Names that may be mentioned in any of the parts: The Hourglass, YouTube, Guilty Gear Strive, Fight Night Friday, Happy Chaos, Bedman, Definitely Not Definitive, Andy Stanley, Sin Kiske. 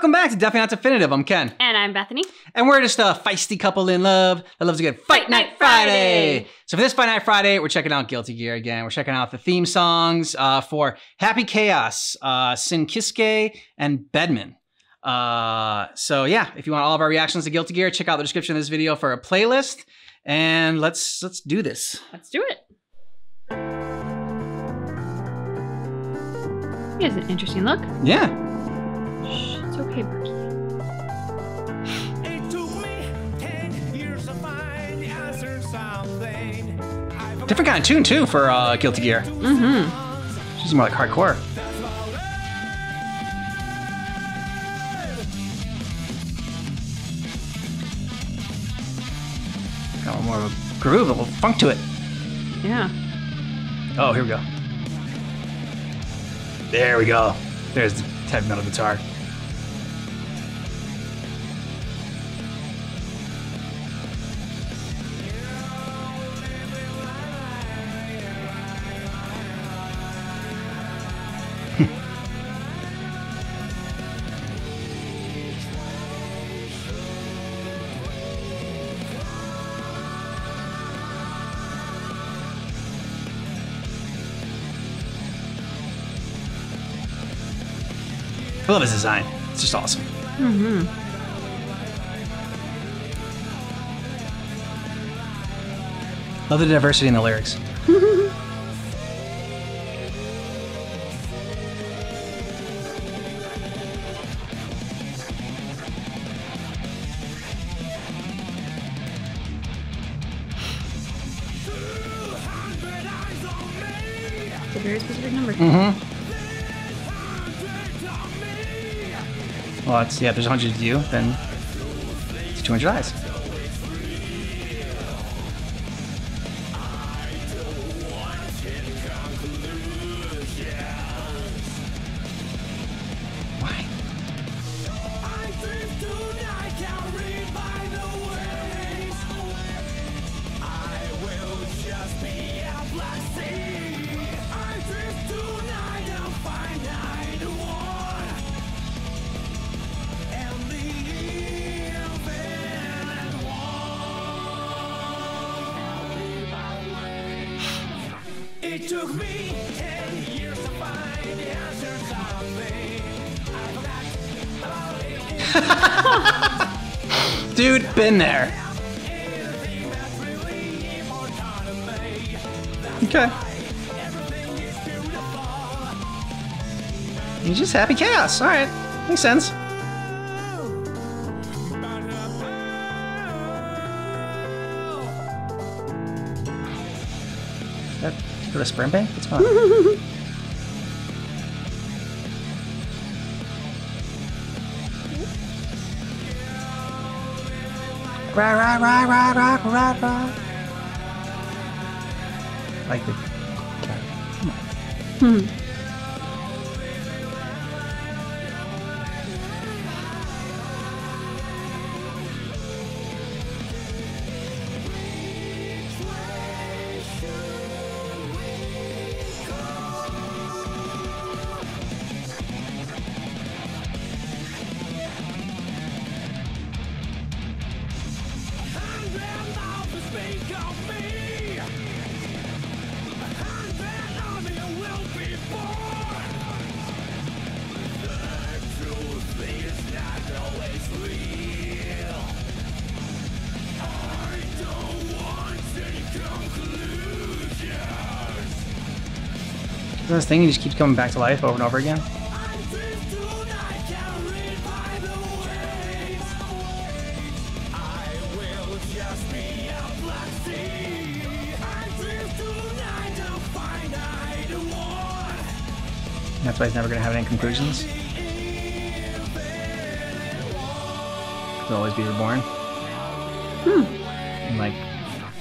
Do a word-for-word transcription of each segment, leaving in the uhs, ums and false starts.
welcome back to Definitely Not Definitive. I'm Ken. And I'm Bethany. And we're just a feisty couple in love that loves a good Fight, Fight Night Friday. Friday. So for this Fight Night Friday, we're checking out Guilty Gear again. We're checking out the theme songs uh, for Happy Chaos, uh, Sin Kiske, and Bedman. Uh, so yeah, if you want all of our reactions to Guilty Gear, check out the description of this video for a playlist. And let's let's do this. Let's do it. He has an interesting look. Yeah. Shh, it's okay, Berkey. It took me ten years to find the answer something. Different kind of tune too for uh, Guilty Gear. Mm-hmm. She's more like hardcore. Got a little more of a groove, a little funk to it. Yeah. Oh, here we go. There we go. There's the heavy metal guitar. I love his design. It's just awesome. Mm-hmm. Love the diversity in the lyrics. It's a very specific number. Mm-hmm. Well, it's, yeah, if there's one hundred of you, then it's two hundred eyes. Why? It took me ten years to find the answer something. I forgot about it. Dude, been there. Okay. He's just happy chaos. All right, makes sense. That go to sperm bank? It's fun. Right, right, right, right, right, right, right. Like the. Come on. Hmm. This thing, he just keeps coming back to life over and over again. That's why he's never going to have any conclusions. He'll always be reborn. Hmm. And like,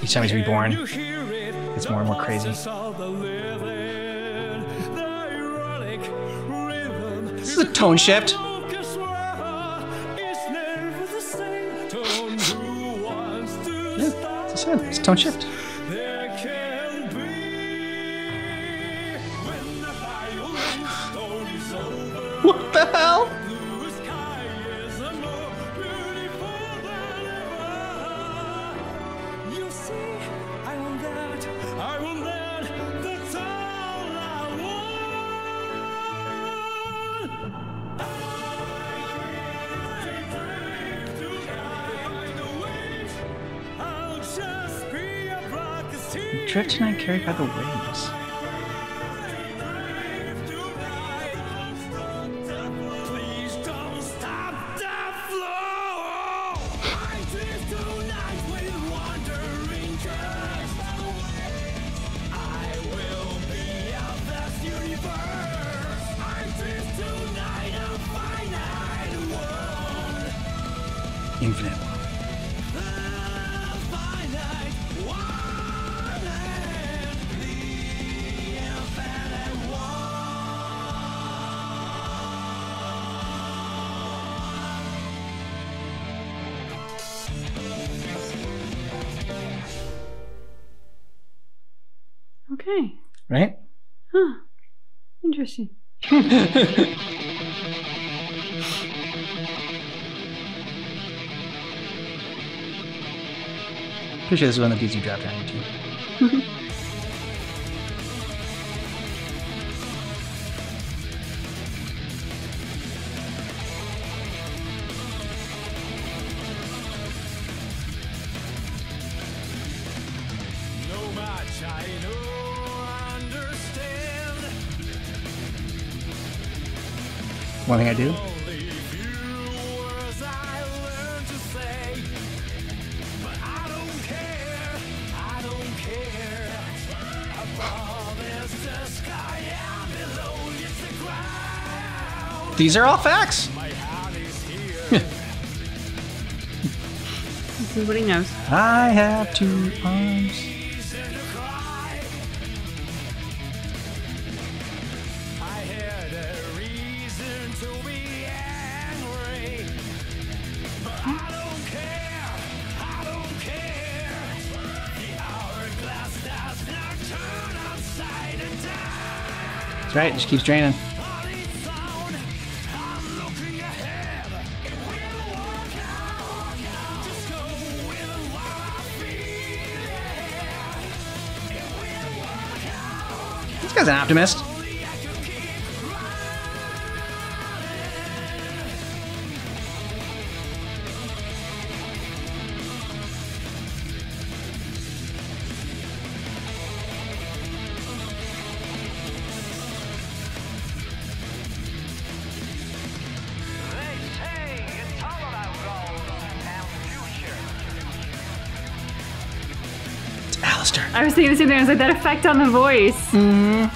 each time he's reborn, it's more and more crazy. This is a tone shift. Yeah, it's a, it's a tone shift. What the hell? Drift and carried by the waves. Okay. Right? Huh. Interesting. Pretty sure this is one of the beats you dropped on YouTube. One thing I do. These are all facts. Everybody knows. I have two arms. That's right, it just keeps draining. This guy's an optimist. I was thinking the same thing. I was like, that effect on the voice. Mm-hmm.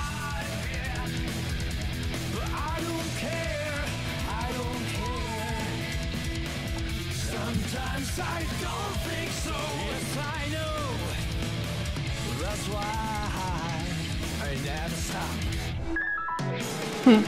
Hmm.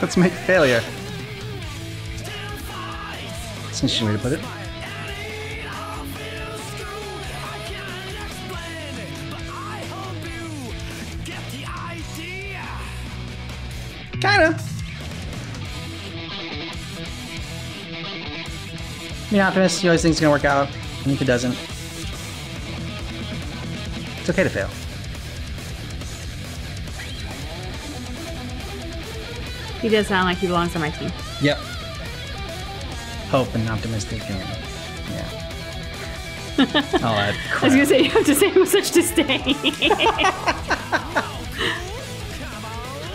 Let's make failure. That's an interesting way to put it. Kinda. You're an optimist, you always think it's gonna work out, and if it doesn't, it's okay to fail. He does sound like he belongs on my team. Yep. Hope and optimistic and yeah. All that crap. I was gonna say you have to say it with such disdain.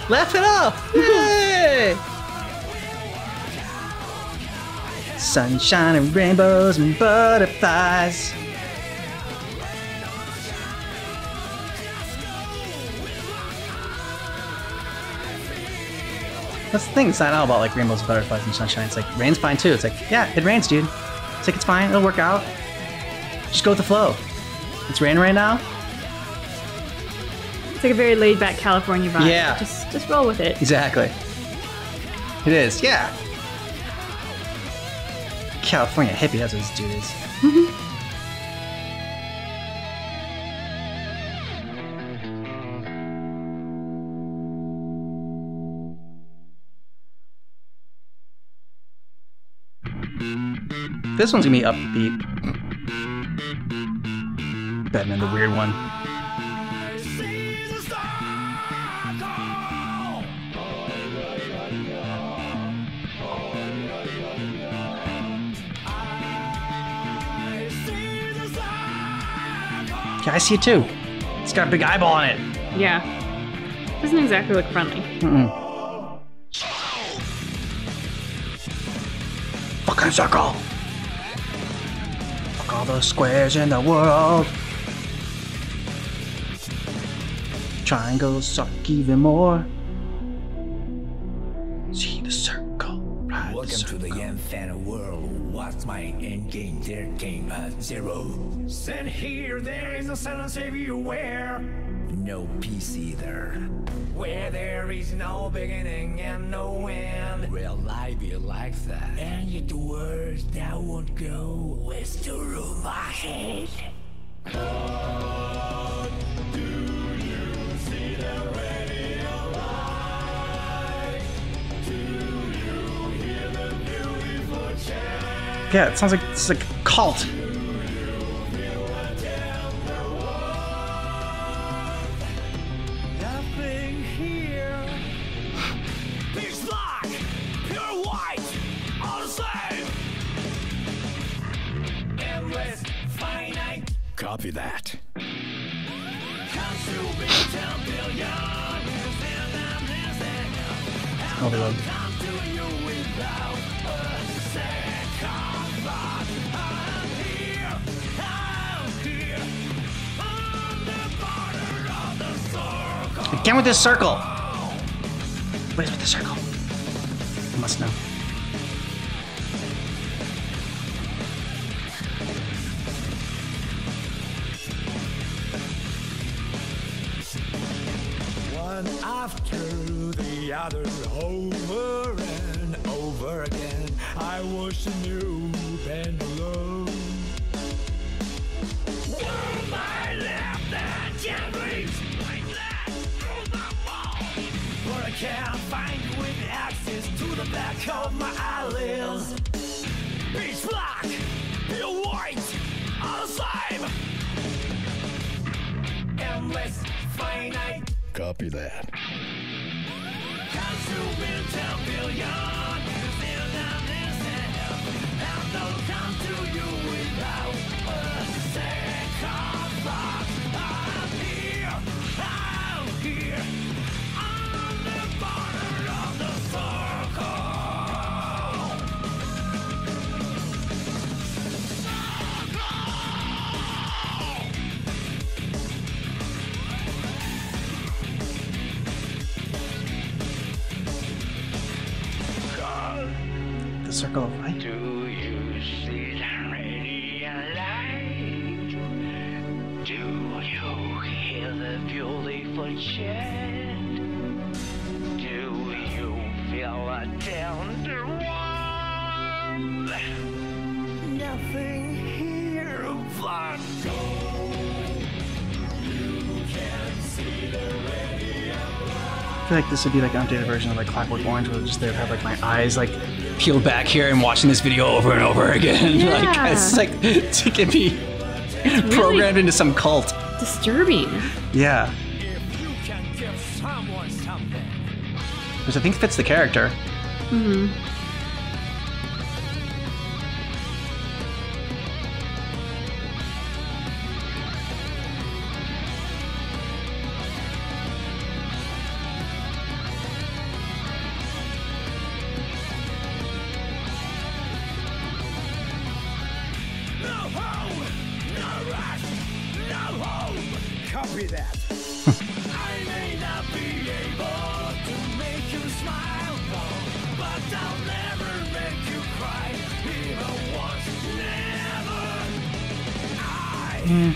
Laugh it off! Yay! Sunshine and rainbows and butterflies. That's the thing, it's not all about like rainbows, butterflies, and sunshine. It's like, rain's fine too. It's like, yeah, it rains, dude. It's like, it's fine, it'll work out. Just go with the flow. It's raining right now. It's like a very laid back California vibe. Yeah. Just, just roll with it. Exactly. It is, yeah. California hippie, that's what this dude is. Mm-hmm. This one's gonna be upbeat. Bedman, the weird one. Yeah, I see it too. It's got a big eyeball on it. Yeah. Doesn't exactly look friendly. Mm-mm. Fucking circle! All the squares in the world. Triangles suck even more. See the circle. Ride Welcome the circle. To the infinite world. What's my end game? There came a zero. Send here, there is a silence everywhere. No peace either. Where there is no beginning and no end. Real life be like that. And yet the words that won't go is to rule my head. Oh, do you see the radio light? Do you hear the beautiful chant? Yeah, it sounds like it's like a cult. Copy that. Overload. Again with this circle. What is with the circle? I must know. After the other, over and over again, I was a new and alone. Where my left hand jammies like that through the wall, but I can't find with access to the back of my eyelids. Be black, be white, all the same. Endless finite. Copy that. Circle of light. Do you see the radiant light? Do you hear the beautiful chant? Do you feel a tender warmth? Nothing here but gold. You can see the radiant light. I feel like this would be like an updated version of like Clockwork Orange, where just they would have like my eyes like peeled back here and watching this video over and over again. Yeah. Like it's like to get me it's programmed really into some cult. Disturbing. Yeah. If you can give someone something. Which I think fits the character. Mm-hmm. Mm.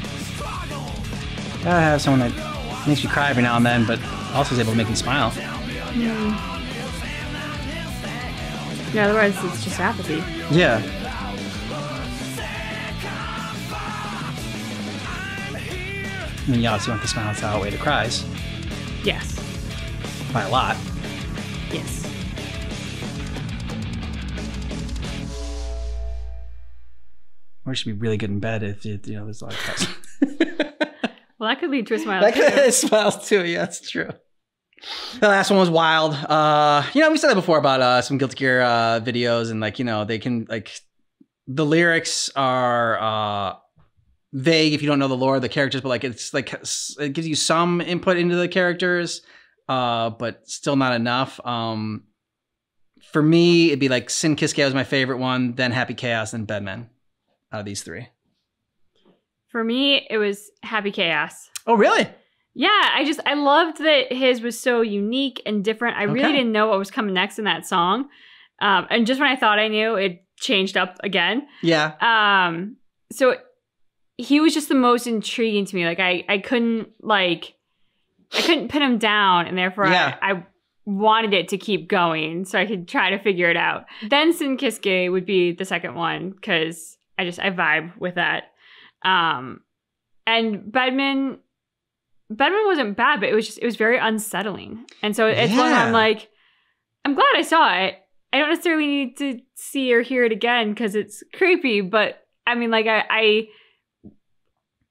Gotta have someone that makes you cry every now and then, but also is able to make me smile. Mm. Yeah, otherwise it's just apathy. Yeah. I mean, you obviously want the smiles to outweigh the cries. Yes. By a lot. Yes. Or it should be really good in bed if it, you know, there's a lot of cries. Well, that could lead to a smile. That too. Could lead to smiles too. Yeah, that's true. The last one was wild. Uh, you know, we said that before about uh, some Guilty Gear uh, videos, and like, you know, they can, like, the lyrics are uh, vague if you don't know the lore of the characters, but like it's like it gives you some input into the characters, uh, but still not enough. Um, for me, it'd be like Sin Kiske was my favorite one, then Happy Chaos, then Bedman. Out of these three, for me, it was Happy Chaos. Oh, really? Yeah, I just I loved that his was so unique and different. I okay. really didn't know what was coming next in that song, um, and just when I thought I knew, it changed up again. Yeah. Um. So it, he was just the most intriguing to me. Like I, I couldn't like, I couldn't pin him down, and therefore yeah. I, I wanted it to keep going so I could try to figure it out. Then Sin Kiske would be the second one because I just I vibe with that. Um, and Bedman. Bedman wasn't bad, but it was just, it was very unsettling. And so it's yeah. one where I'm like, I'm glad I saw it. I don't necessarily need to see or hear it again because it's creepy, but I mean, like I, I,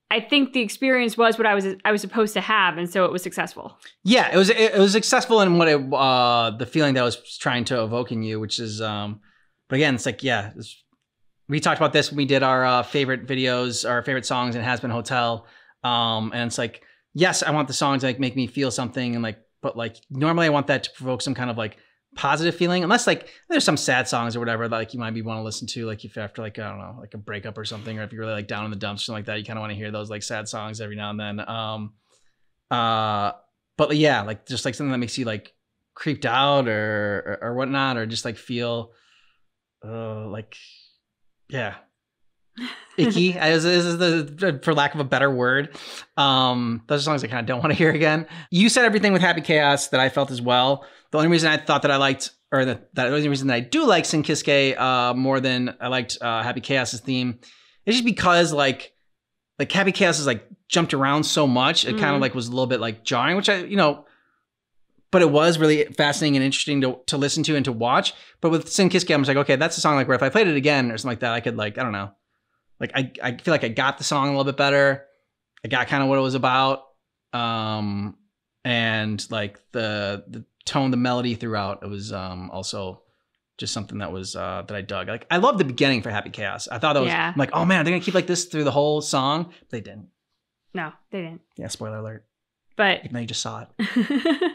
I think the experience was what I was, I was supposed to have. And so it was successful. Yeah, it was, it, it was successful in what it, uh, the feeling that I was trying to evoke in you, which is, um, but again, it's like, yeah, it's, we talked about this when we did our uh, favorite videos, our favorite songs in Has Been Hotel. Um, and it's like, yes, I want the song to like make me feel something, and like, but like normally I want that to provoke some kind of like positive feeling, unless like there's some sad songs or whatever that like you might be want to listen to, like if after like, I don't know, like a breakup or something, or if you're really like down in the dumps or something like that, you kind of want to hear those like sad songs every now and then. Um, uh, but yeah, like just like something that makes you like creeped out or or, or whatnot, or just like feel uh, like, yeah, icky, as is the, for lack of a better word. Um, those are songs I kind of don't want to hear again. You said everything with Happy Chaos that I felt as well. The only reason I thought that I liked, or that, that the only reason that I do like Sin Kiske uh, more than I liked uh, Happy Chaos's theme is just because like, like Happy Chaos is like jumped around so much. It mm. kind of like was a little bit like jarring, which I, you know, but it was really fascinating and interesting to, to listen to and to watch. But with Sin Kiske, I'm just like, okay, that's a song like where if I played it again or something like that, I could like, I don't know. Like, I, I feel like I got the song a little bit better. I got kind of what it was about. Um, and like the, the tone, the melody throughout, it was um, also just something that was, uh, that I dug. Like, I loved the beginning for Happy Chaos. I thought that was yeah. I'm like, oh man, they're going to keep like this through the whole song. But they didn't. No, they didn't. Yeah. Spoiler alert. But even though you just saw it.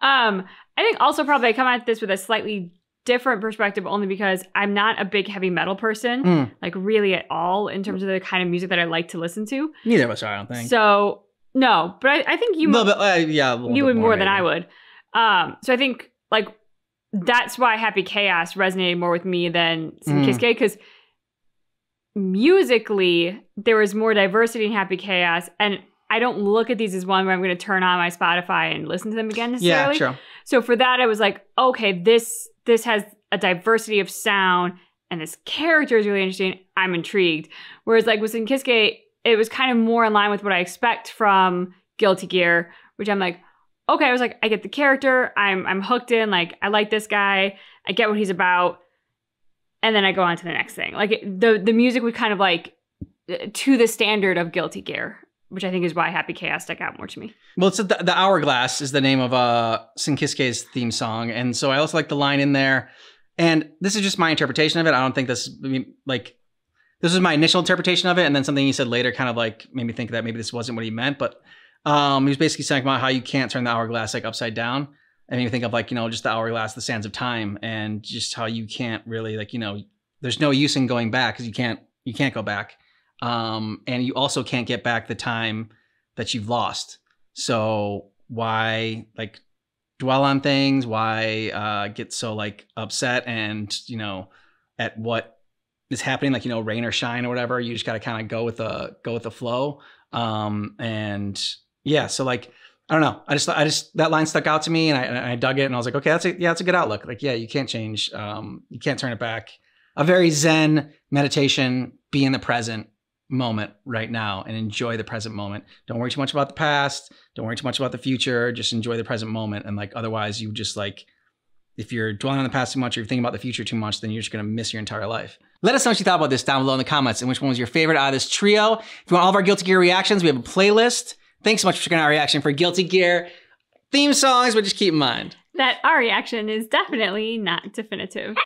um, I think also probably I come at this with a slightly different perspective only because I'm not a big heavy metal person, mm. like really at all in terms of the kind of music that I like to listen to. Neither of us are, I don't think. So no, but I, I think you, bit, uh, yeah, you would more, more than I would. Um, so I think like that's why Happy Chaos resonated more with me than Sin Kiske, because musically there was more diversity in Happy Chaos, and I don't look at these as one where I'm going to turn on my Spotify and listen to them again necessarily. Yeah, true. So for that, I was like, okay, this this has a diversity of sound, and this character is really interesting. I'm intrigued. Whereas like with Sin Kiske, it was kind of more in line with what I expect from Guilty Gear, which I'm like, okay, I was like, I get the character. I'm I'm hooked in. Like, I like this guy. I get what he's about. And then I go on to the next thing. Like it, the the music was kind of like to the standard of Guilty Gear, which I think is why Happy Chaos stuck out more to me. Well, it's the, the Hourglass is the name of uh, Sin Kiske's theme song. And so I also like the line in there. And this is just my interpretation of it. I don't think this, I mean, like, this was my initial interpretation of it. And then something he said later kind of like made me think that maybe this wasn't what he meant. But um, he was basically saying about how you can't turn the hourglass like upside down. And made me think of like, you know, just the hourglass, the sands of time, and just how you can't really like, you know, there's no use in going back because you can't, you can't go back. Um, and you also can't get back the time that you've lost. So why like dwell on things? Why uh, get so like upset and, you know, at what is happening, like, you know, rain or shine or whatever, you just got to kind of go with the, go with the flow. Um, and yeah, so like, I don't know. I just, I just, that line stuck out to me, and I, and I dug it, and I was like, okay, that's a, yeah, that's a good outlook. Like, yeah, you can't change, um, you can't turn it back. A very Zen meditation, be in the present moment right now and enjoy the present moment. Don't worry too much about the past. Don't worry too much about the future. Just enjoy the present moment. And like, otherwise you just like, if you're dwelling on the past too much or you're thinking about the future too much, then you're just gonna miss your entire life. Let us know what you thought about this down below in the comments and which one was your favorite out of this trio. If you want all of our Guilty Gear reactions, we have a playlist. Thanks so much for checking out our reaction for Guilty Gear theme songs, but just keep in mind that our reaction is definitely not definitive.